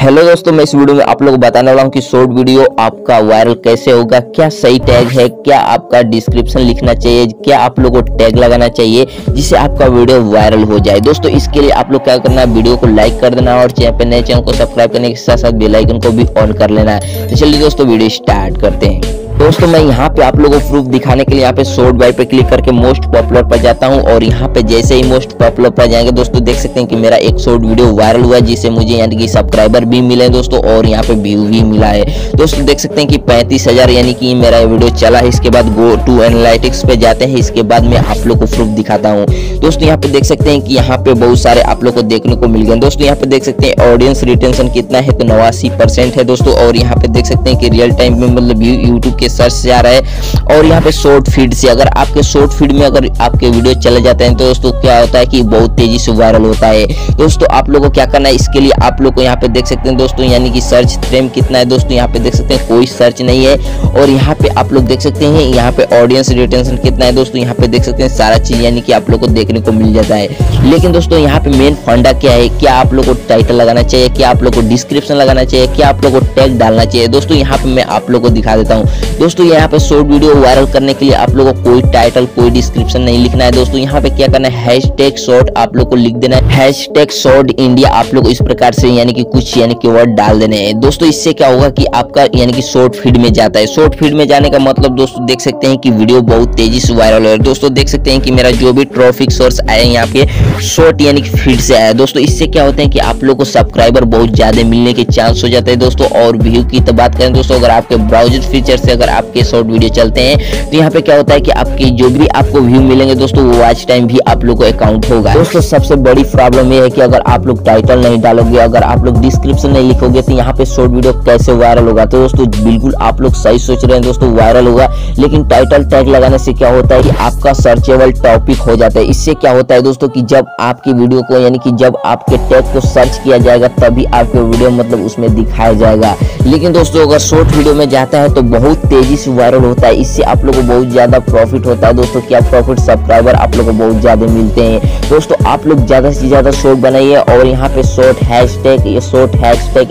Hello दोस्तों, मैं इस वीडियो में आप लोग बताने वाला हूँ कि शॉर्ट वीडियो आपका वायरल कैसे होगा, क्या सही टैग है, क्या आपका डिस्क्रिप्शन लिखना चाहिए, क्या आप लोग को टैग लगाना चाहिए जिससे आपका वीडियो वायरल हो जाए। दोस्तों इसके लिए आप लोग क्या करना है, वीडियो को लाइक कर देना और चैनल पर नए चैनल को सब्सक्राइब करने के साथ साथ बेल आइकन को भी ऑन कर लेना है। तो चलिए दोस्तों वीडियो स्टार्ट करते हैं। दोस्तों मैं यहाँ पे आप लोगों को प्रूफ दिखाने के लिए यहाँ पे शॉर्ट बाय पे क्लिक करके मोस्ट पॉपुलर पर जाता हूँ और यहाँ पे जैसे ही मोस्ट पॉपुलर पर जाएंगे दोस्तों देख सकते हैं कि मेरा एक शॉर्ट वीडियो वायरल हुआ है, जिससे मुझे यानी कि सब्सक्राइबर भी मिले दोस्तों और यहाँ पे व्यू भी मिला है। दोस्तों देख सकते हैं कि 35,000 यानी कि मेरा वीडियो चला है। इसके बाद गो टू एनालिटिक्स पे जाते हैं। इसके बाद मैं आप लोग को प्रूफ दिखाता हूँ। दोस्तों यहाँ पे देख सकते हैं कि यहाँ पे बहुत सारे आप लोग को देखने को मिल गए। दोस्तों यहाँ पे देख सकते हैं ऑडियंस रिटेंशन कितना है तो 89% है दोस्तों। और यहाँ पे देख सकते हैं कि रियल टाइम में मतलब यूट्यूब के सर्च से आ रहा है। और यहाँ पे शॉर्ट फीड से अगर आपके शॉर्ट फीड में अगर आपके वीडियो चले जाते हैं तो दोस्तों क्या होता है कि बहुत तेजी से वायरल होता है। दोस्तों आप लोगों को क्या करना है, इसके लिए आप लोग को यहाँ पे देख सकते हैं दोस्तों यानी कि सर्च फ्रेम कितना है दोस्तों यहाँ पे देख सकते हैं कोई सर्च नहीं है। और यहाँ पे आप लोग देख सकते हैं यहाँ पे ऑडियंस रिटेंशन कितना है दोस्तों यहाँ पे देख सकते हैं सारा चीज यानी कि आप लोग को देखने को मिल जाता है। लेकिन दोस्तों यहाँ पे मेन फंडा क्या है, क्या आप लोग को टाइटल लगाना चाहिए, क्या आप लोग को डिस्क्रिप्शन लगाना चाहिए, क्या आप लोग को टैग डालना चाहिए। दोस्तों यहाँ पे मैं आप लोग को दिखा देता हूँ। दोस्तों यहाँ पे शॉर्ट वीडियो वायरल करने के लिए आप लोगों को कोई टाइटल कोई डिस्क्रिप्शन नहीं लिखना है। दोस्तों यहाँ पे क्या करना है, हैशटैग शॉर्ट आप लोग को लिख देना है, हैशटैग शॉर्ट इंडिया आप लोग इस प्रकार से यानी कि कुछ यानी कि वर्ड डाल देने हैं। दोस्तों इससे क्या होगा कि आपका यानी कि शॉर्ट फीड में जाता है। शॉर्ट फीड में जाने का मतलब दोस्तों देख सकते हैं कि वीडियो बहुत तेजी से वायरल हो रहा है। दोस्तों देख सकते हैं कि मेरा जो भी ट्रॉफिक सोर्स आया है यहाँ पे शॉर्ट यानी कि फीड से आया है। दोस्तों इससे क्या होता है कि आप लोग को सब्सक्राइबर बहुत ज्यादा मिलने के चांस हो जाते हैं दोस्तों। और व्यू की तो बात करें दोस्तों, अगर आपके ब्राउजर फीचर से अगर आपके शॉर्ट वीडियो चलते हैं तो यहाँ पे क्या होता है कि आपके जो भी आपको व्यू मिलेंगे दोस्तों वो वॉच टाइम भी आप लोग को अकाउंट होगा। दोस्तों सबसे बड़ी प्रॉब्लम ये है कि अगर आप लोग टाइटल नहीं डालोगे, अगर आप लोग डिस्क्रिप्शन नहीं लिखोगे तो यहाँ पे शॉर्ट वीडियो कैसे वायरल होगा। तो दोस्तों बिल्कुल आप लोग सही सोच रहे हैं दोस्तों, वायरल होगा। लेकिन टाइटल टैग लगाने से क्या होता है कि आपका सर्चेबल टॉपिक हो जाता है। इससे क्या होता है दोस्तों कि जब आपकी वीडियो को यानी कि जब आपके टैग को सर्च किया जाएगा तभी आपके वीडियो मतलब उसमें दिखाया जाएगा। लेकिन दोस्तों अगर शॉर्ट वीडियो में जाता है तो बहुत तेजी से वायरल होता है। इससे आप लोगों को बहुत ज्यादा प्रॉफिट होता है दोस्तों। क्या प्रॉफिट, सब्सक्राइबर आप लोगों को बहुत ज्यादा मिलते हैं। दोस्तों आप लोग ज्यादा से ज्यादा शॉर्ट बनाइए और यहाँ पे शॉर्ट हैशटैग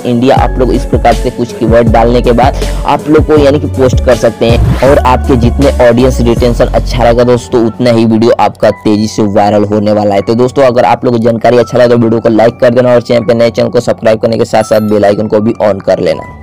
इंडिया आप लोग इस प्रकार से कुछ कीवर्ड डालने के बाद आप लोग को यानी कि पोस्ट कर सकते हैं। और आपके जितने ऑडियंस रिटेंशन अच्छा रहेगा दोस्तों उतना ही वीडियो आपका तेजी से वायरल होने वाला है। तो दोस्तों अगर आप लोग को जानकारी अच्छा लगा तो वीडियो को लाइक कर देना और चैनल पर नए चैनल को सब्सक्राइब करने के साथ साथ बेल आइकन को भी ऑन कर लेना।